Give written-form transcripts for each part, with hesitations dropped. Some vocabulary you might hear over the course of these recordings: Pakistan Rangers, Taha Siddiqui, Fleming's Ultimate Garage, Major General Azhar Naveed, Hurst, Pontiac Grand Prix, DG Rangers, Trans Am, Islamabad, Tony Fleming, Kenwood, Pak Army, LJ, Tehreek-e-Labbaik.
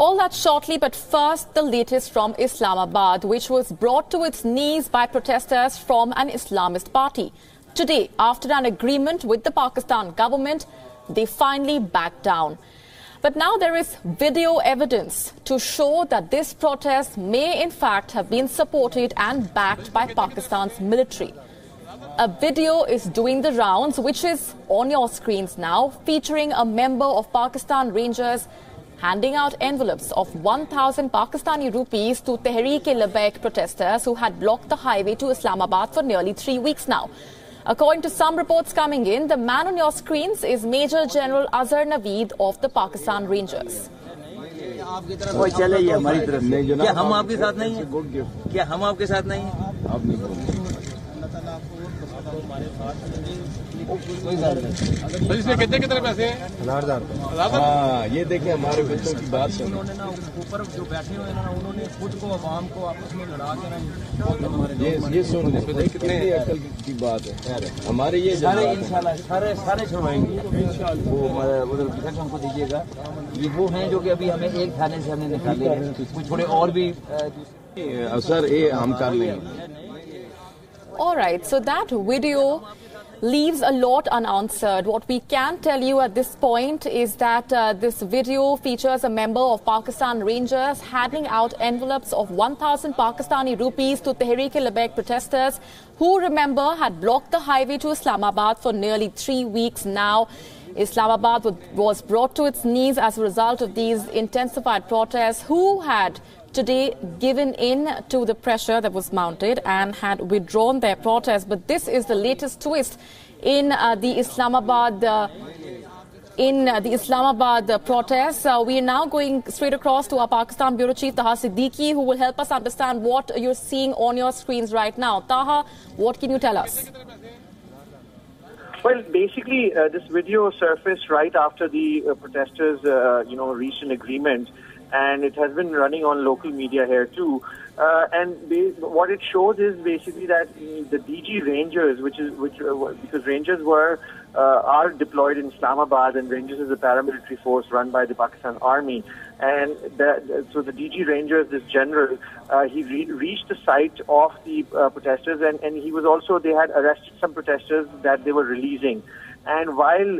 All that shortly, but first, the latest from Islamabad, which was brought to its knees by protesters from an Islamist party. Today, after an agreement with the Pakistan government, they finally backed down. But now there is video evidence to show that this protest may in fact have been supported and backed by Pakistan's military. A video is doing the rounds, which is on your screens now, featuring a member of Pakistan Rangers handing out envelopes of 1,000 Pakistani rupees to Tehreek-e-Labbaik protesters who had blocked the highway to Islamabad for nearly 3 weeks now. According to some reports coming in, the man on your screens is Major General Azhar Naveed of the Pakistan Rangers. इसमें कितने पैसे हैं? ये देखिए हमारे बच्चों की बात सुनो। उन्होंने ना ऊपर जो बैठे हुए हैं ना उन्होंने खुद को आवाम को आपस में लड़ा के ना ये सुन ले कितने अकल की बात है। हमारे ये सारे इंशाल्लाह सारे छुड़वाएंगे। वो उधर किसान हमको दीजिएगा। ये वो हैं जो कि अभी हमें एक थाने से हमने निकाले हैं। कुछ थोड़े और भी अफसर ये हम कर लेंगे। All right, so that video leaves a lot unanswered. What we can tell you at this point is that this video features a member of Pakistan Rangers handing out envelopes of 1,000 Pakistani rupees to Tehreek-e-Labbaik protesters who, remember, had blocked the highway to Islamabad for nearly 3 weeks now. Islamabad was brought to its knees as a result of these intensified protests, who had today given in to the pressure that was mounted and had withdrawn their protest. But this is the latest twist in the Islamabad protests. We are now going straight across to our Pakistan Bureau Chief Taha Siddiqui, who will help us understand what you're seeing on your screens right now. Taha, what can you tell us? Well, basically, this video surfaced right after the protesters, reached an agreement, and it has been running on local media here too. What it shows is basically that the DG Rangers, because Rangers are deployed in Islamabad, and Rangers is a paramilitary force run by the Pakistan Army. And so the DG Rangers, this general, he reached the site of the protesters, and he was also, they had arrested some protesters that they were releasing. And while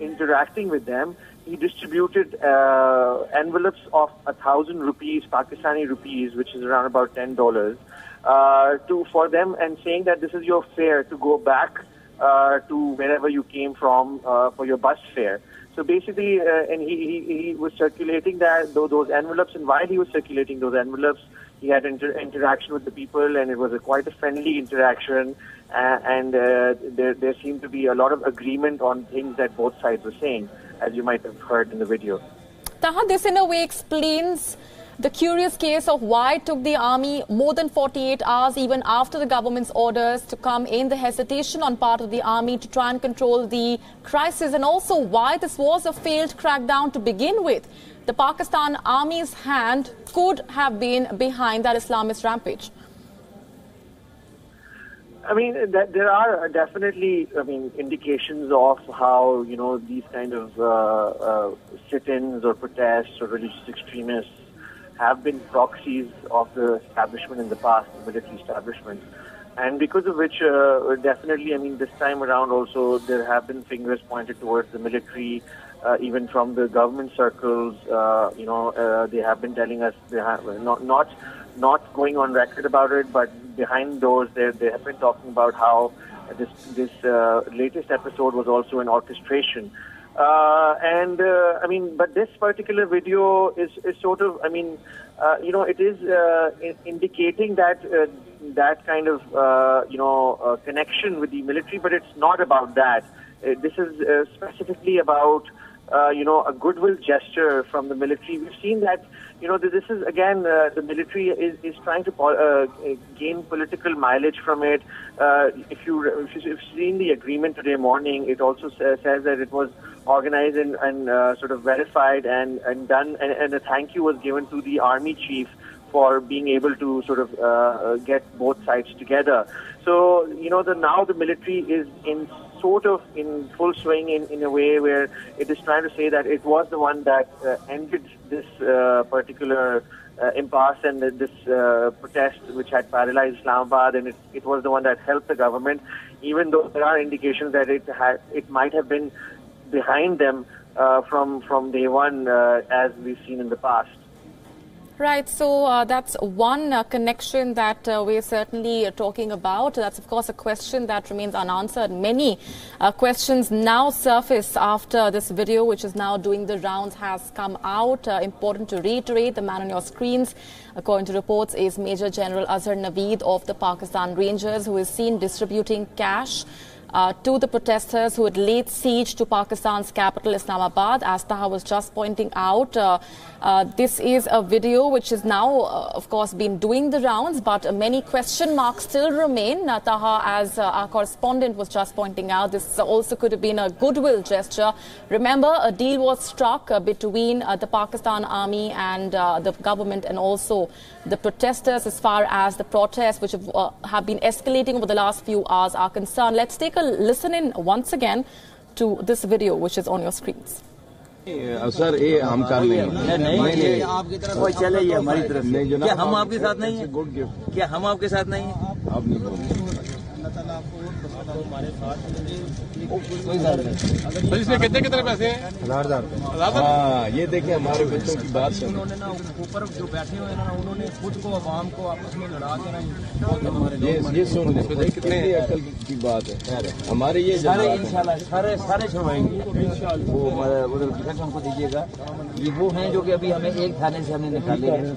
interacting with them, he distributed envelopes of 1,000 rupees, Pakistani rupees, which is around about $10, for them, and saying that this is your fare to go back to wherever you came from for your bus fare. So basically, and he was circulating those envelopes, and while he was circulating those envelopes, he had interaction with the people, and it was quite a friendly interaction. There seemed to be a lot of agreement on things that both sides were saying, as you might have heard in the video. Taha, this in a way explains the curious case of why it took the army more than 48 hours, even after the government's orders, to come in, the hesitation on part of the army to try and control the crisis, and also why this was a failed crackdown to begin with. The Pakistan Army's hand could have been behind that Islamist rampage. I mean, there are definitely, indications of how, these kind of sit-ins or protests or religious extremists have been proxies of the establishment in the past, the military establishment. And because of which, definitely, this time around also, there have been fingers pointed towards the military, even from the government circles. They have been telling us, they have, not going on record about it, but behind doors, they have been talking about how this latest episode was also an orchestration. But this particular video is sort of, it is indicating that that kind of, connection with the military, but it's not about that. This is specifically about, a goodwill gesture from the military. We've seen that, this is, again, the military is trying to gain political mileage from it. If you've seen the agreement today morning, it also says that it was organized and sort of verified and done, and a thank you was given to the army chief for being able to sort of get both sides together. So, now the military is in sort of in full swing in a way where it is trying to say that it was the one that ended this particular impasse and this protest which had paralyzed Islamabad, and it was the one that helped the government, even though there are indications that it might have been behind them from day one, as we've seen in the past. Right, so that's one connection that we're certainly talking about. That's, of course, a question that remains unanswered. Many questions now surface after this video, which is now doing the rounds, has come out. Important to reiterate, the man on your screens, according to reports, is Major General Azhar Naveed of the Pakistan Rangers, who is seen distributing cash to the protesters who had laid siege to Pakistan's capital, Islamabad. As Taha was just pointing out, this is a video which is now, of course, been doing the rounds, but many question marks still remain. Taha, as our correspondent was just pointing out, this also could have been a goodwill gesture. Remember, a deal was struck between the Pakistan army and the government, and also the protesters, as far as the protests which have been escalating over the last few hours are concerned. Let's take listen in once again to this video which is on your screens. Sir ये हम कर नहीं आपकी तरफ कोई चले ये हमारी तरफ नहीं क्या हम आपके साथ नहीं है क्या हम आपके साथ नहीं है इसमें कितने पैसे हैं 1000 रुपए हाँ ये देखिए हमारे बच्चों की बात सुन उन्होंने ना ऊपर जो बैठे हुए हैं ना उन्होंने खुद को आवाम को आपस में लड़ा के ना ये सुन कितने अकल की बात है हमारे ये इंशाल्लाह सारे छुड़वाएंगे वो उधर हमको दीजिएगा ये वो हैं जो कि अभी हमें एक थाने से हमें निकाले